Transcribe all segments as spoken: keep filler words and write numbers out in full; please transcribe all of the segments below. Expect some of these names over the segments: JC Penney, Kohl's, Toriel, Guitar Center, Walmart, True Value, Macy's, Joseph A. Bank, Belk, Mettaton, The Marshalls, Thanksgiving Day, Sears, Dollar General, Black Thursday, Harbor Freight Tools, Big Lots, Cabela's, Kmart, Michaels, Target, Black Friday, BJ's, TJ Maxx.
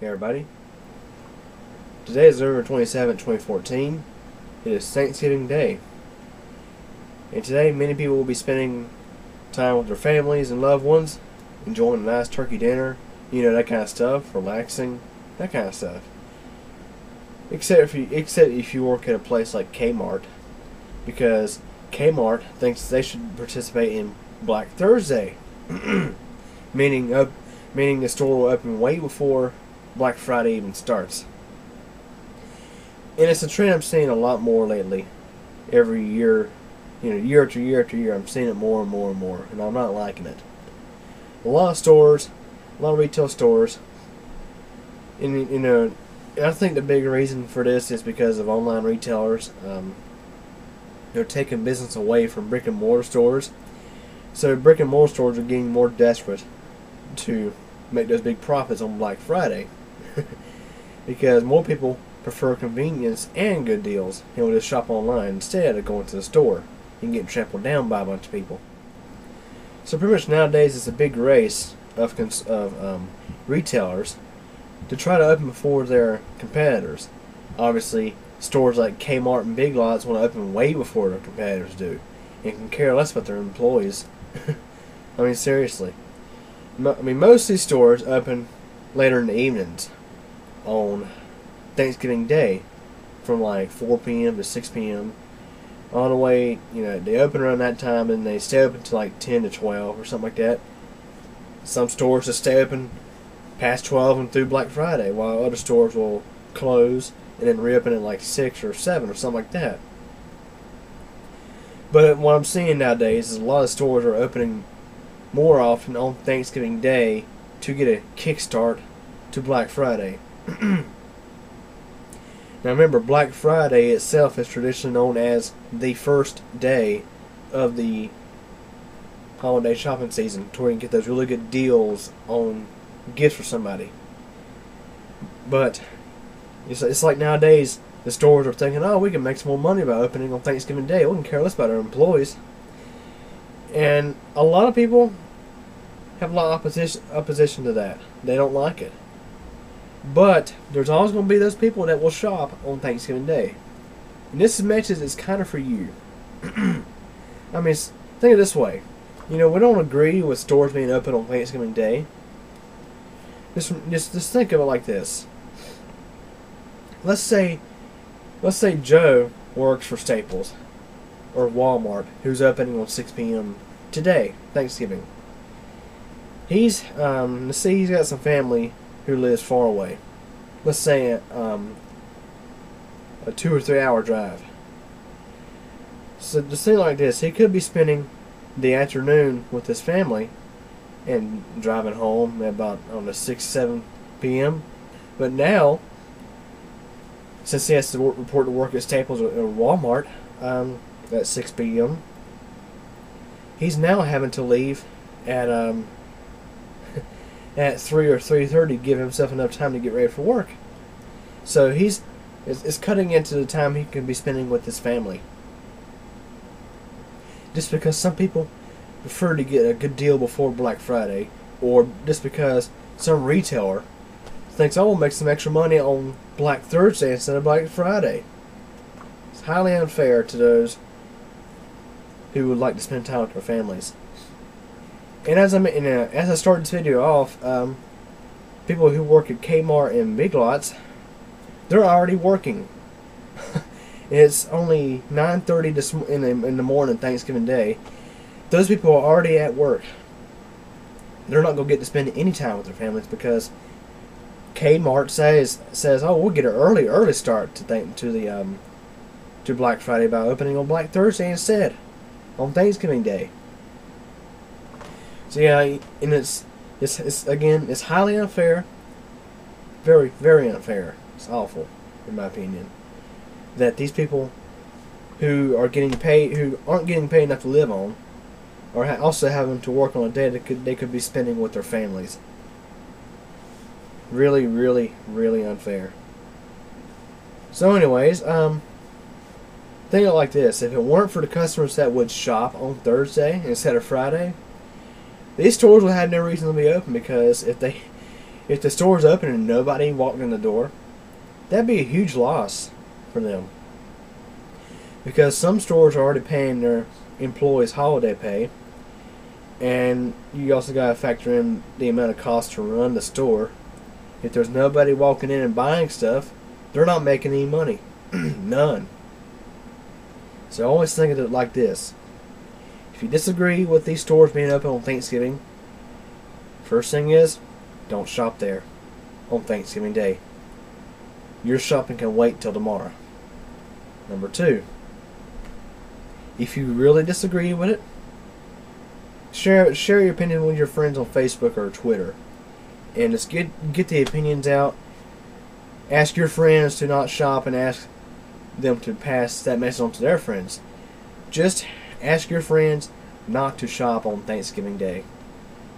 Hey everybody, today is November twenty-seventh, twenty fourteen. It is Thanksgiving Day, and today many people will be spending time with their families and loved ones, enjoying a nice turkey dinner, you know, that kind of stuff, relaxing, that kind of stuff. Except if you, except if you work at a place like Kmart, because Kmart thinks they should participate in Black Thursday, meaning up, meaning the store will open way before Black Friday even starts. And it's a trend I'm seeing a lot more lately. Every year, you know, year after year after year, I'm seeing it more and more and more, and I'm not liking it. A lot of stores, a lot of retail stores, and you know, I think the big reason for this is because of online retailers. Um, they're taking business away from brick and mortar stores, so brick and mortar stores are getting more desperate to make those big profits on Black Friday. Because more people prefer convenience and good deals and will just shop online instead of going to the store and getting trampled down by a bunch of people. So pretty much nowadays it's a big race of, cons of um, retailers to try to open before their competitors. Obviously stores like Kmart and Big Lots want to open way before their competitors do and can care less about their employees. I mean seriously. Mo I mean most of these stores open later in the evenings on Thanksgiving Day, from like four P M to six P M all the way, you know, they open around that time and they stay open to like ten to twelve or something like that. Some stores just stay open past twelve and through Black Friday, while other stores will close and then reopen at like six or seven or something like that. But what I'm seeing nowadays is a lot of stores are opening more often on Thanksgiving Day to get a kickstart to Black Friday. Now remember, Black Friday itself is traditionally known as the first day of the holiday shopping season, to where you can get those really good deals on gifts for somebody. But it's, it's like nowadays the stores are thinking, oh, we can make some more money by opening on Thanksgiving Day. We can care less about our employees. And a lot of people have a lot of opposition, opposition to that. They don't like it. But there's always going to be those people that will shop on Thanksgiving Day. And this message is kind of for you. I mean, think of it this way. You know, we don't agree with stores being open on Thanksgiving Day. Just, just, just think of it like this. Let's say, let's say Joe works for Staples or Walmart, who's opening on six P M today, Thanksgiving. He's, um, let's see, he's got some family who lives far away. Let's say um, a two or three hour drive. So just think like this, he could be spending the afternoon with his family and driving home at about on the six, seven P M But now, since he has to work, report to work at Staples or, or Walmart um, at six P M he's now having to leave at um, at three or three thirty to give himself enough time to get ready for work. So he's it's cutting into the time he can be spending with his family. Just because some people prefer to get a good deal before Black Friday, or just because some retailer thinks, oh, we'll make some extra money on Black Thursday instead of Black Friday. It's highly unfair to those who would like to spend time with their families. And as I and, uh, as I start this video off, um, people who work at Kmart and Big Lots, they're already working. It's only nine thirty this in the in the morning, Thanksgiving Day. Those people are already at work. They're not gonna get to spend any time with their families because Kmart says says oh, we'll get an early early start to th to the um, to Black Friday by opening on Black Thursday instead on Thanksgiving Day. So yeah, and it's, it's, it's, again, it's highly unfair, very, very unfair, it's awful, in my opinion, that these people who are getting paid, who aren't getting paid enough to live on, are ha also having to work on a day that could, they could be spending with their families. Really, really, really unfair. So anyways, um, think of it like this, if it weren't for the customers that would shop on Thursday instead of Friday, these stores will have no reason to be open, because if they If the store was open and nobody walked in the door, that'd be a huge loss for them. Because some stores are already paying their employees holiday pay, and you also got to factor in the amount of cost to run the store. If there's nobody walking in and buying stuff, they're not making any money. None. So I always think of it like this. If you disagree with these stores being open on Thanksgiving, first thing is, don't shop there on Thanksgiving Day. Your shopping can wait till tomorrow. Number two, if you really disagree with it, share share your opinion with your friends on Facebook or Twitter. And just get, get the opinions out. Ask your friends to not shop and ask them to pass that message on to their friends. Just ask your friends not to shop on Thanksgiving Day.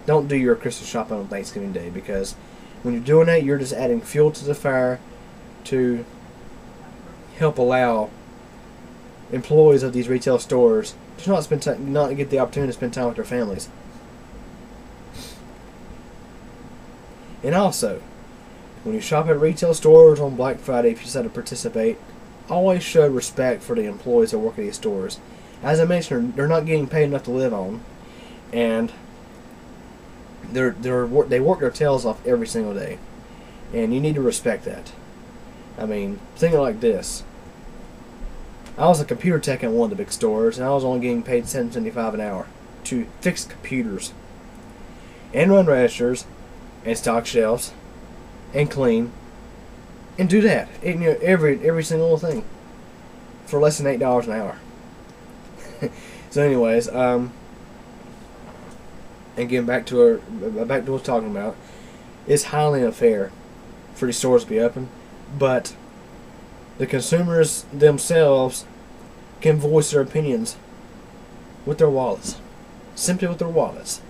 Don't do your Christmas shopping on Thanksgiving Day, because when you're doing that, you're just adding fuel to the fire to help allow employees of these retail stores to not spend time, not get the opportunity to spend time with their families. And also, when you shop at retail stores on Black Friday, if you decide to participate, always show respect for the employees that work at these stores. As I mentioned, they're not getting paid enough to live on, and they're, they're, they work their tails off every single day. And you need to respect that. I mean, think of it like this. I was a computer tech in one of the big stores, and I was only getting paid seven seventy-five an hour to fix computers and run registers and stock shelves and clean and do that, and, you know, every every single thing for less than eight dollars an hour. So anyways, um and getting back to our back to what I was talking about, it's highly unfair for these stores to be open, but the consumers themselves can voice their opinions with their wallets, simply with their wallets.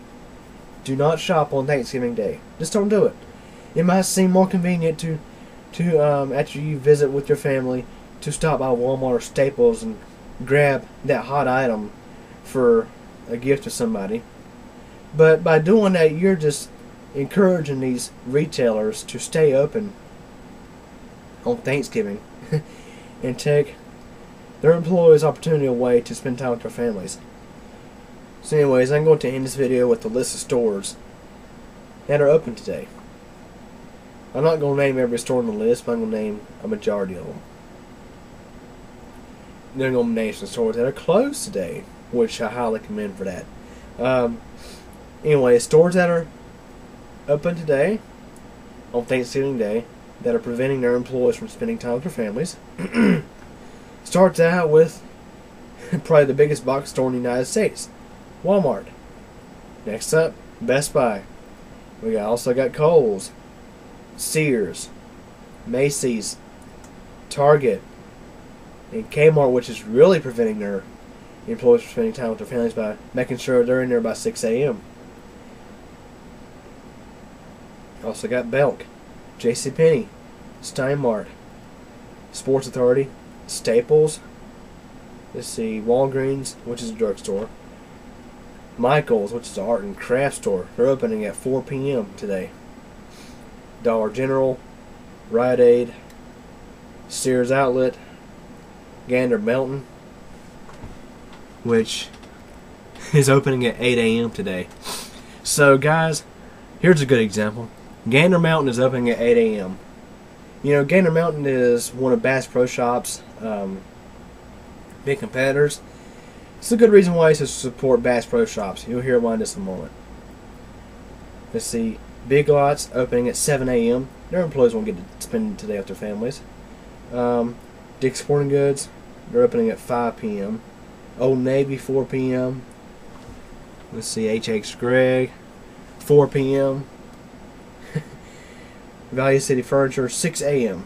Do not shop on Thanksgiving Day. Just don't do it. It might seem more convenient to, to um, after you visit with your family, to stop by Walmart or Staples and grab that hot item for a gift to somebody. But by doing that, you're just encouraging these retailers to stay open on Thanksgiving and take their employees' opportunity away to spend time with their families. So anyways, I'm going to end this video with a list of stores that are open today. I'm not going to name every store on the list, but I'm going to name a majority of them. Then I'm going to name some stores that are closed today, which I highly commend for that. Um, anyway, stores that are open today on Thanksgiving Day that are preventing their employees from spending time with their families. Starts out with probably the biggest box store in the United States, Walmart. Next up, Best Buy. We also got Kohl's, Sears, Macy's, Target, and Kmart, which is really preventing their employees from spending time with their families by making sure they're in there by six A M Also got Belk, J C Penney, Stein Mart, Sports Authority, Staples, let's see, Walgreens, which is a drugstore, Michaels, which is an art and craft store. They're opening at four P M today. Dollar General, Rite Aid, Sears Outlet, Gander Mountain, which is opening at eight A M today. So guys, here's a good example. Gander Mountain is opening at eight A M You know, Gander Mountain is one of Bass Pro Shops' um, big competitors. It's a good reason why you should support Bass Pro Shops. You'll hear why in just a moment. Let's see. Big Lots opening at seven A M Their employees won't get to spend today with their families. Um, Dick's Sporting Goods, they're opening at five P M Old Navy, four P M Let's see. H X Greg, four P M Value City Furniture, six A M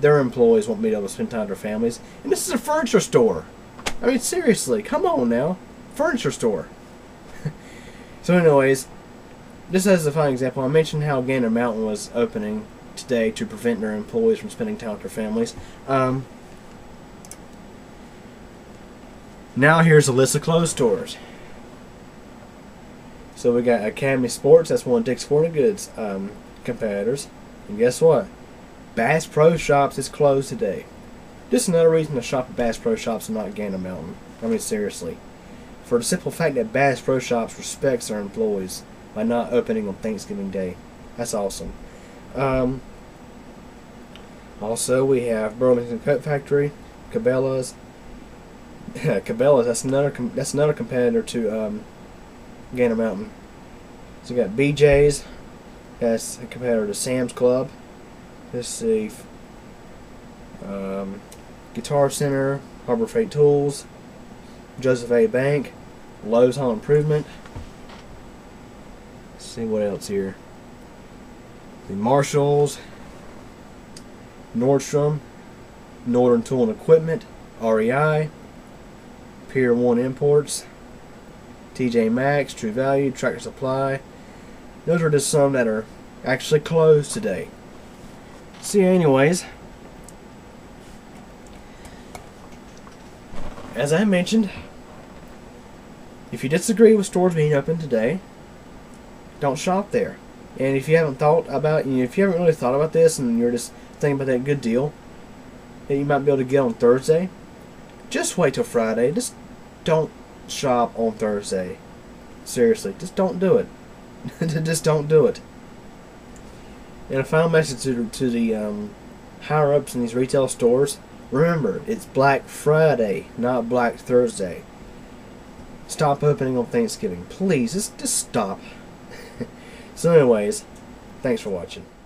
Their employees won't be able to spend time with their families. And this is a furniture store. I mean, seriously, come on now. Furniture store. So anyways, just as a fine example, I mentioned how Gander Mountain was opening today to prevent their employees from spending time with their families. Um, now here's a list of closed stores. So we got Academy Sports, that's one of Dick's Sporting Goods. Um, competitors. And guess what? Bass Pro Shops is closed today. Just another reason to shop at Bass Pro Shops and not Gander Mountain. I mean, seriously. For the simple fact that Bass Pro Shops respects their employees by not opening on Thanksgiving Day. That's awesome. Um, also, we have Burlington Coat Factory, Cabela's. Cabela's, that's another, that's another competitor to um, Gander Mountain. So we got B J's, that's a competitor to Sam's Club. Let's see, um, Guitar Center, Harbor Freight Tools, Joseph A. Bank, Lowe's Home Improvement. Let's see what else here. The Marshalls, Nordstrom, Northern Tool and Equipment, R E I, Pier one Imports, T J Maxx, True Value, Tractor Supply. Those are just some that are actually closed today. See, anyways, as I mentioned, if you disagree with stores being open today, don't shop there. And if you haven't thought about, if you haven't really thought about this, and you're just thinking about that good deal that you might be able to get on Thursday, just wait till Friday. Just don't shop on Thursday. Seriously, just don't do it. Just don't do it. And a final message to, to the um, higher ups in these retail stores: remember, it's Black Friday, not Black Thursday. Stop opening on Thanksgiving, please. Just, just stop. So, anyways, thanks for watching.